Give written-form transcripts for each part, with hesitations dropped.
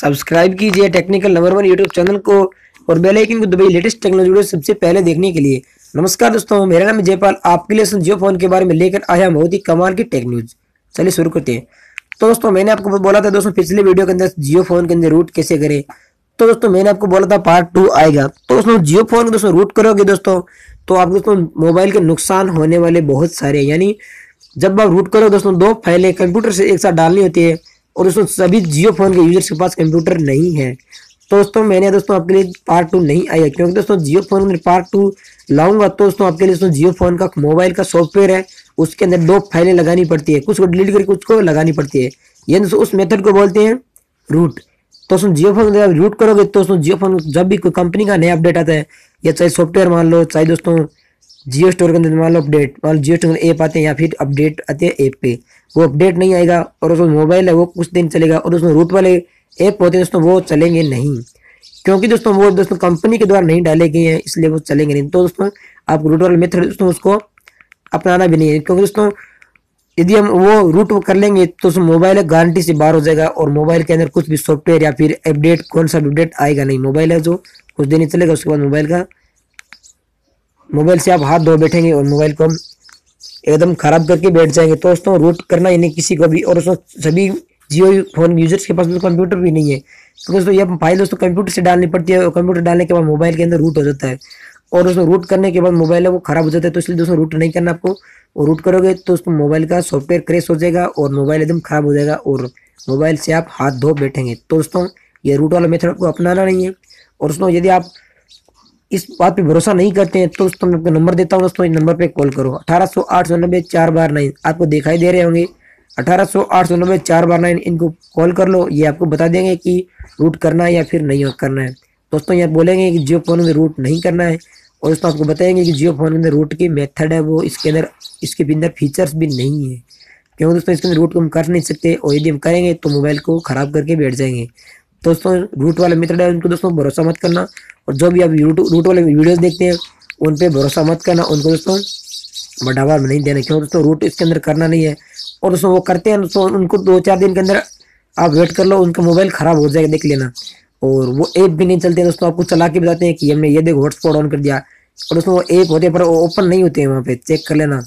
Subscribe कीजिए technical number one YouTube channel को और बेल आइकन को दबाइए लेटेस्ट टेक्नोलॉजी वीडियो सबसे पहले देखने के लिए। नमस्कार दोस्तों, मेरा नाम जयपाल, आपके लिए जियो फोन के बारे में लेकर आया हम बहुत ही कमाल की टेक न्यूज। चलिए शुरू करते हैं। तो दोस्तों, मैंने आपको बोला था दोस्तों पिछले वीडियो के अंदर जियो फोन के अंदर रूट कैसे करें, तो दोस्तों मैंने आपको बोला था पार्ट 2 आएगा। तो दोस्तों जियो फोन को दोस्तों रूट करोगे दोस्तों तो आप दोस्तों मोबाइल के नुकसान होने वाले बहुत सारे, यानी जब आप रूट करो दोस्तों 2 फाइलें कंप्यूटर से एक साथ डालनी होती है और दोस्तों सभी जियो फोन के यूजर्स के पास कंप्यूटर नहीं है। तो दोस्तों मैंने दोस्तों आपके लिए पार्ट 2 नहीं आया क्योंकि दोस्तों जियो फोन में पार्ट 2 लाऊंगा तो दोस्तों आपके लिए दोस्तों जियो फोन का मोबाइल का सॉफ्टवेयर है, उसके अंदर 2 फाइलें लगानी पड़ती है, कुछ को डिलीट करके कुछ को लगानी पड़ती है, यानी दोस्तों उस मेथड को बोलते हैं रूट। तो दोस्तों जियो फोन जब रूट करोगे तो दोस्तों जियो फोन जब भी कोई कंपनी का नया अपडेट आता है या चाहे सॉफ्टवेयर मान लो, चाहे दोस्तों जियो स्टोर के अंदर मान लो अपडेट, मान लो जियो स्टोर ऐप आते हैं या फिर अपडेट आते हैं ऐप पे, वो अपडेट नहीं आएगा और उसमें मोबाइल है वो कुछ दिन चलेगा और उसमें रूट वाले ऐप होते हैं दोस्तों वो चलेंगे नहीं क्योंकि दोस्तों वो दोस्तों कंपनी के द्वारा नहीं डाले गए हैं, इसलिए वो चलेंगे नहीं। तो दोस्तों आप रूट वाले मेथड दोस्तों उसको अपनाना भी नहीं है क्योंकि दोस्तों यदि हम वो रूट कर लेंगे तो मोबाइल गारंटी से बाहर हो जाएगा और मोबाइल के अंदर कुछ भी सॉफ्टवेयर या फिर अपडेट कौन सा अपडेट आएगा नहीं। मोबाइल है जो कुछ दिन ही चलेगा, उसके बाद मोबाइल से आप हाथ धो बैठेंगे और मोबाइल को हम एकदम खराब करके बैठ जाएंगे। तो दोस्तों रूट करना ही नहीं किसी को भी, और दोस्तों सभी जियो फोन यूजर्स के पास कंप्यूटर भी नहीं है क्योंकि दोस्तों यह फाइल दोस्तों कंप्यूटर से डालनी पड़ती है और कंप्यूटर डालने के बाद मोबाइल के अंदर रूट हो जाता है और दोस्तों रूट करने के बाद मोबाइल है वो खराब हो जाता है। तो इसलिए दोस्तों रूट नहीं करना आपको, और रूट करोगे तो उसको मोबाइल का सॉफ्टवेयर क्रैश हो जाएगा और मोबाइल एकदम खराब हो जाएगा और मोबाइल से आप हाथ धो बैठेंगे। तो दोस्तों ये रूट वाला मेथड आपको अपनाना नहीं है। और दोस्तों यदि आप इस बात पे भरोसा नहीं करते हैं तो दोस्तों मैं आपको नंबर देता हूँ, दोस्तों इस नंबर पर कॉल करो 1800-890-429, आपको दिखाई दे रहे होंगे 1800-890-429, इनको कॉल कर लो, ये आपको बता देंगे कि रूट करना है या फिर नहीं करना है। दोस्तों यहाँ बोलेंगे कि जियो फोन में रूट नहीं करना है और दोस्तों आपको बताएंगे कि जियो फोन के अंदर रूट की मेथड है वो इसके अंदर फीचर्स भी नहीं है क्योंकि दोस्तों इसके अंदर रूट को हम कर नहीं सकते और यदि हम करेंगे तो मोबाइल को ख़राब करके बैठ जाएंगे। तो दोस्तों रूट वाला मेथड है उनको दोस्तों भरोसा मत करना, और जो भी आप रूट वाले वीडियोज़ देखते हैं उन पर भरोसा मत करना, उनको दोस्तों बढ़ावा नहीं देना क्योंकि दोस्तों रूट इसके अंदर करना नहीं है। और दोस्तों वो करते हैं दोस्तों उनको 2-4 दिन के अंदर आप वेट कर लो, उनका मोबाइल ख़राब हो जाएगा, देख लेना, और वो ऐप भी नहीं चलते हैं। दोस्तों आपको चला के बताते हैं कि हमने ये देखो हॉटस्पॉट ऑन कर दिया, और दोस्तों वो ऐप होते हैं पर ओपन नहीं होते हैं, वहाँ पे चेक कर लेना।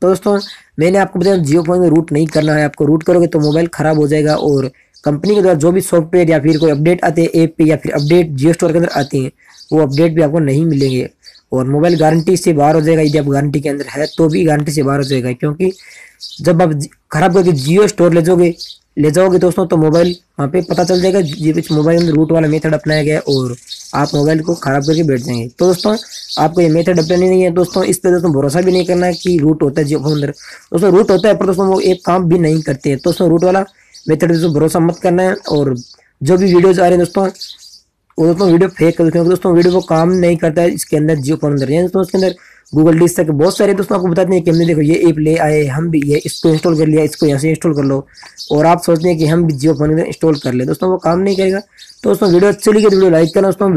तो दोस्तों मैंने आपको बताया जियो फोन में रूट नहीं करना है, आपको रूट करोगे तो मोबाइल ख़राब हो जाएगा और कंपनी के द्वारा जो भी सॉफ्टवेयर या फिर कोई अपडेट आते हैं ऐप पे या फिर अपडेट जियो स्टोर के अंदर आते हैं वो अपडेट भी आपको नहीं मिलेंगे और मोबाइल गारंटी से बाहर हो जाएगा। यदि आप गारंटी के अंदर है तो भी गारंटी से बाहर हो जाएगा क्योंकि जब आप ख़राब करके जियो स्टोर ले जाओगे दोस्तों तो मोबाइल वहाँ पे पता चल जाएगा जी कुछ मोबाइल में रूट वाला मेथड अपनाया गया और आप मोबाइल को ख़राब करके बैठ जाएंगे। तो दोस्तों आपको ये मेथड अपनानी नहीं है दोस्तों, इस पर दोस्तों भरोसा भी नहीं करना है कि रूट होता है जियो फोन अंदर। दोस्तों रूट होता है पर दोस्तों वो एक काम भी नहीं करते हैं। दोस्तों रूट वाला मेथड दोस्तों भरोसा मत करना है, और जो भी वीडियोज़ आ रहे हैं दोस्तों वो दोस्तों वीडियो फेक कर क्योंकि दोस्तों वीडियो को काम नहीं करता है इसके अंदर जियो फोन अंदर, यानी दोस्तों उसके अंदर गूगल डिस्क तक बहुत सारे दोस्तों आपको बताते हैं कि हमने देखो ये ऐप ले आए, हम भी ये इसको इंस्टॉल कर लिया, इसको यहाँ से इंस्टॉल कर लो, और आप सोचते हैं कि हम भी जियो फोन इंस्टॉल कर ले, दोस्तों वो काम नहीं करेगा। तो दोस्तों वीडियो अच्छी लगी तो वीडियो लाइक करना, दोस्तों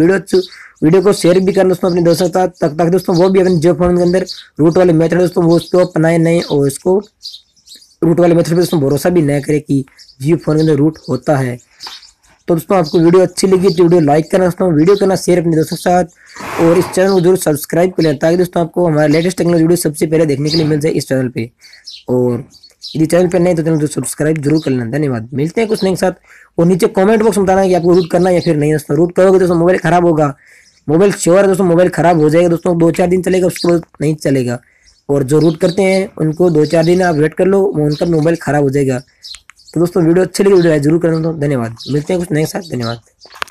वीडियो को शेयर भी करना दोस्तों अपने दोस्तों के साथ, तक दोस्तों वो भी अपने जियो फोन के अंदर रूट वाले मेथड दोस्तों वो उसको अपनाए नहीं और इसको रूट वाले मेथड पर दोस्तों भरोसा भी नहीं करे कि जियो फोन के अंदर रूट होता है। तो दोस्तों आपको वीडियो अच्छी लगी तो वीडियो लाइक करना दोस्तों, वीडियो करना शेयर अपने दोस्तों के साथ, और इस चैनल को जरूर सब्सक्राइब कर लें ताकि दोस्तों आपको हमारे लेटेस्ट टेक्नोलॉजी वीडियो सबसे पहले देखने के लिए मिल जाए इस चैनल पे, और यदि चैनल पे नहीं तो चैनल को सब्सक्राइब जरूर कर लेना। धन्यवाद। मिलते हैं कुछ नए के साथ, और नीचे कॉमेंट बॉक्स में बताना है कि आपको रूट करना या फिर नहीं। दोस्तों रूट करोगे दोस्तों मोबाइल ख़राब होगा, मोबाइल श्योर है दोस्तों मोबाइल ख़राब हो जाएगा दोस्तों, 2-4 दिन चलेगा उसके बाद नहीं चलेगा, और जो रूट करते हैं उनको 2-4 दिन आप वेट कर लो उनका मोबाइल ख़राब हो जाएगा। तो दोस्तों वीडियो अच्छी लगी वीडियो जरूर करना, धन्यवाद। मिलते हैं कुछ नए साथ, धन्यवाद।